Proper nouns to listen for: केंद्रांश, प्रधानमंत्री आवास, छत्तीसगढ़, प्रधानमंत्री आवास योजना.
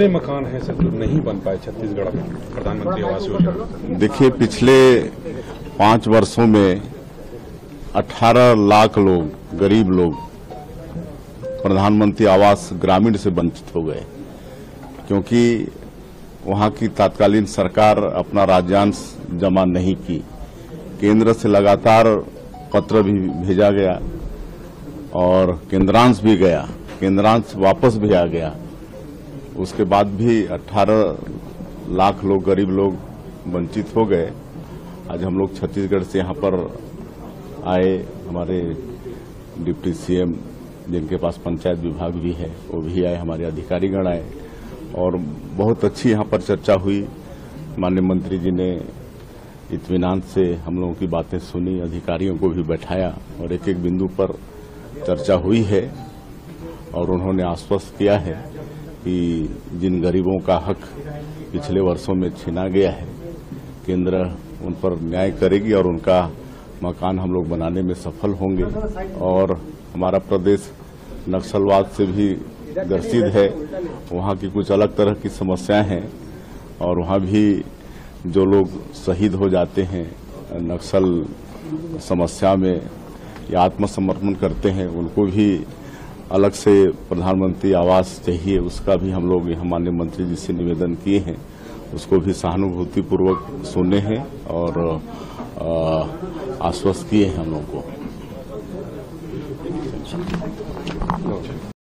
कितने मकान हैं सर जो नहीं बन पाए छत्तीसगढ़ में प्रधानमंत्री आवास योजना? देखिए, पिछले 5 वर्षों में 18 लाख लोग, गरीब लोग प्रधानमंत्री आवास ग्रामीण से वंचित हो गए, क्योंकि वहां की तत्कालीन सरकार अपना राजस्व जमा नहीं की। केंद्र से लगातार पत्र भी भेजा गया और केंद्रांश भी गया, केंद्रांश वापस भी आ गया। उसके बाद भी 18 लाख लोग, गरीब लोग वंचित हो गए। आज हम लोग छत्तीसगढ़ से यहाँ पर आए, हमारे डिप्टी सीएम जिनके पास पंचायत विभाग भी है वो भी आए, हमारे अधिकारीगण आए और बहुत अच्छी यहाँ पर चर्चा हुई। माननीय मंत्री जी ने इत्मीनान से हम लोगों की बातें सुनी, अधिकारियों को भी बैठाया और एक एक बिंदु पर चर्चा हुई है और उन्होंने आश्वस्त किया है कि जिन गरीबों का हक पिछले वर्षों में छीना गया है, केंद्र उन पर न्याय करेगी और उनका मकान हम लोग बनाने में सफल होंगे। और हमारा प्रदेश नक्सलवाद से भी ग्रसित है, वहाँ की कुछ अलग तरह की समस्याएं हैं और वहाँ भी जो लोग शहीद हो जाते हैं नक्सल समस्या में या आत्मसमर्पण करते हैं, उनको भी अलग से प्रधानमंत्री आवास चाहिए। उसका भी हम लोग यहाँ माननीय मंत्री जी से निवेदन किए हैं, उसको भी सहानुभूतिपूर्वक सुने हैं और आश्वस्त किए हैं हम लोगों को।